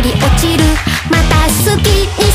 り落ちる。また好きに